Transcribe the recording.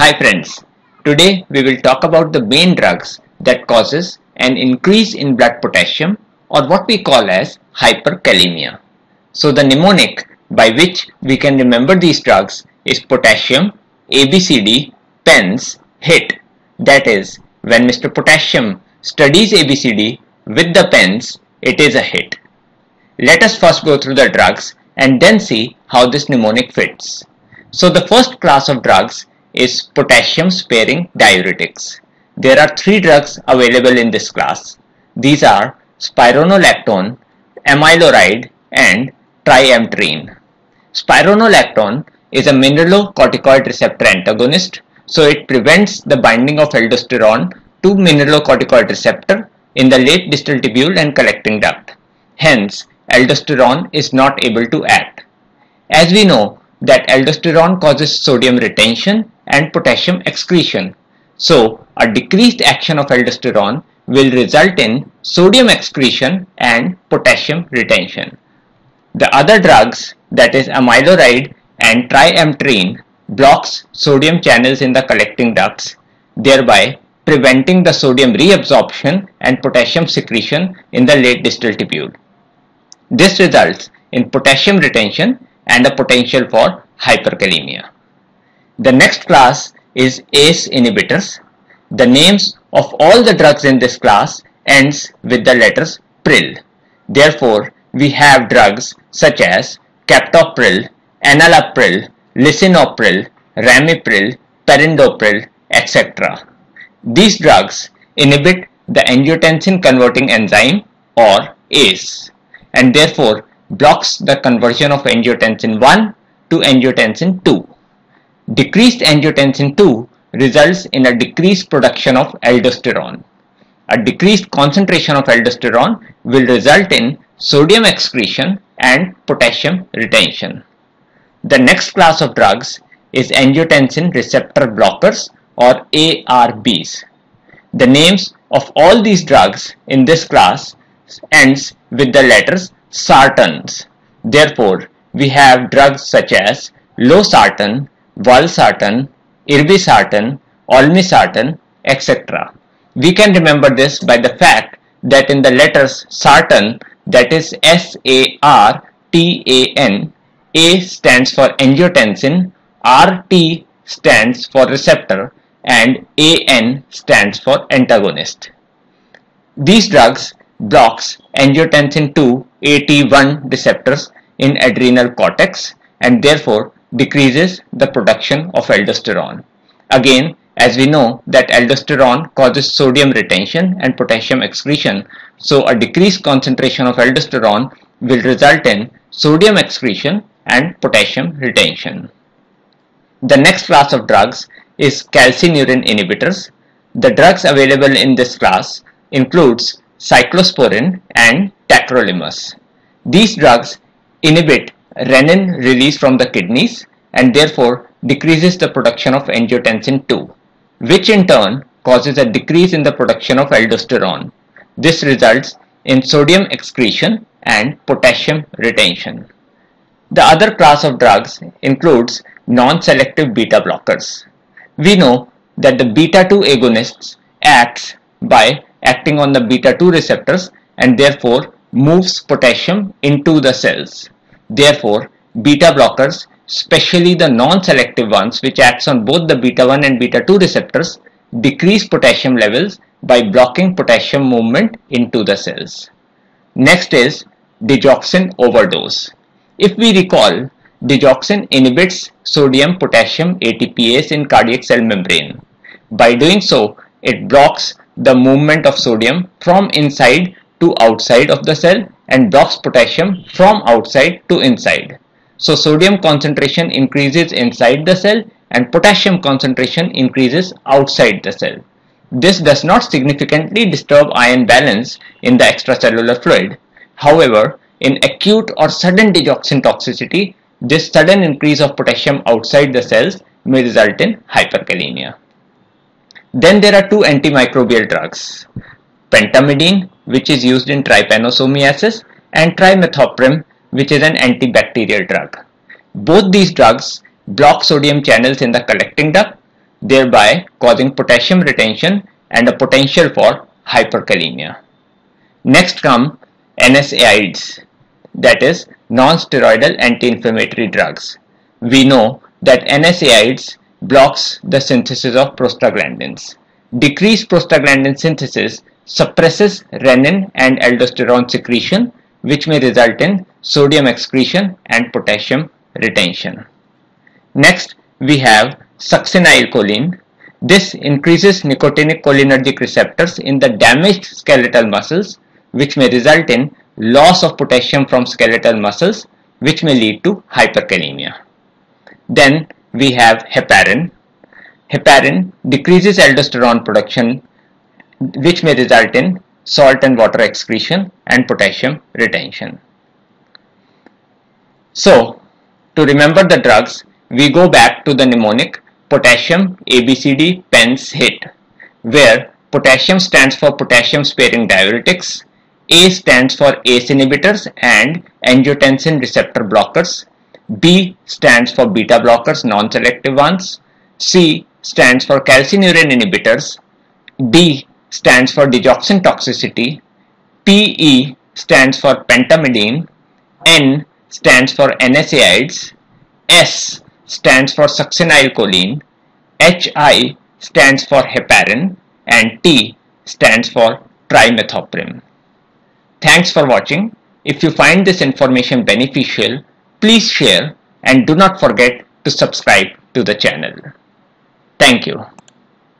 Hi friends, today we will talk about the main drugs that causes an increase in blood potassium or what we call as hyperkalemia. So the mnemonic by which we can remember these drugs is potassium ABCD pens hit. That is, when Mr. Potassium studies ABCD with the pens, it is a hit. Let us first go through the drugs and then see how this mnemonic fits. So the first class of drugs is potassium sparing diuretics. There are three drugs available in this class. These are spironolactone, amiloride and triamterene. Spironolactone is a mineralocorticoid receptor antagonist, so it prevents the binding of aldosterone to mineralocorticoid receptor in the late distal tubule and collecting duct. Hence, aldosterone is not able to act. As we know that aldosterone causes sodium retention and potassium excretion. So, a decreased action of aldosterone will result in sodium excretion and potassium retention. The other drugs, that is amiloride and triamterene, blocks sodium channels in the collecting ducts, thereby preventing the sodium reabsorption and potassium secretion in the late distal tubule. This results in potassium retention and a potential for hyperkalemia. The next class is ACE inhibitors. The names of all the drugs in this class ends with the letters pril. Therefore, we have drugs such as captopril, enalapril, lisinopril, ramipril, perindopril, etc. These drugs inhibit the angiotensin converting enzyme or ACE and therefore blocks the conversion of angiotensin 1 to angiotensin 2. Decreased angiotensin 2 results in a decreased production of aldosterone. A decreased concentration of aldosterone will result in sodium excretion and potassium retention. The next class of drugs is angiotensin receptor blockers or ARBs. The names of all these drugs in this class ends with the letters sartans. Therefore, we have drugs such as Losartan, Valsartan, Irbesartan, Olmesartan, etc. We can remember this by the fact that in the letters sartan, that is S-A-R-T-A-N, A stands for angiotensin, R-T stands for receptor and A-N stands for antagonist. These drugs blocks angiotensin 2 AT1 receptors in adrenal cortex and therefore decreases the production of aldosterone. Again, as we know that aldosterone causes sodium retention and potassium excretion, so a decreased concentration of aldosterone will result in sodium excretion and potassium retention. The next class of drugs is calcineurin inhibitors. The drugs available in this class includes cyclosporin and tacrolimus. These drugs inhibit renin release from the kidneys and therefore decreases the production of angiotensin 2, which in turn causes a decrease in the production of aldosterone. This results in sodium excretion and potassium retention. The other class of drugs includes non-selective beta blockers. We know that the beta-2 agonists acts by acting on the beta-2 receptors and therefore moves potassium into the cells. Therefore, beta blockers, especially the non-selective ones which acts on both the beta-1 and beta-2 receptors, decrease potassium levels by blocking potassium movement into the cells. Next is digoxin overdose. If we recall, digoxin inhibits sodium-potassium ATPase in cardiac cell membrane. By doing so, it blocks the movement of sodium from inside to outside of the cell and blocks potassium from outside to inside. So sodium concentration increases inside the cell and potassium concentration increases outside the cell. This does not significantly disturb ion balance in the extracellular fluid. However, in acute or sudden digoxin toxicity, this sudden increase of potassium outside the cells may result in hyperkalemia. Then there are two antimicrobial drugs, pentamidine, which is used in trypanosomiasis, and trimethoprim, which is an antibacterial drug. Both these drugs block sodium channels in the collecting duct, thereby causing potassium retention and a potential for hyperkalemia. Next come NSAIDs, that is non-steroidal anti-inflammatory drugs. We know that NSAIDs blocks the synthesis of prostaglandins. Decreased prostaglandin synthesis suppresses renin and aldosterone secretion, which may result in sodium excretion and potassium retention. Next, we have succinylcholine. This increases nicotinic cholinergic receptors in the damaged skeletal muscles, which may result in loss of potassium from skeletal muscles, which may lead to hyperkalemia. Then we have heparin. Heparin decreases aldosterone production, which may result in salt and water excretion and potassium retention. So, to remember the drugs, we go back to the mnemonic potassium ABCD pens hit, where potassium stands for potassium sparing diuretics, A stands for ACE inhibitors and angiotensin receptor blockers, B stands for beta blockers, non-selective ones, C stands for calcineurin inhibitors, D stands for digoxin toxicity, PE stands for pentamidine, N stands for NSAIDs, S stands for succinylcholine, HI stands for heparin, and T stands for trimethoprim. Thanks for watching. If you find this information beneficial, please share and do not forget to subscribe to the channel. Thank you.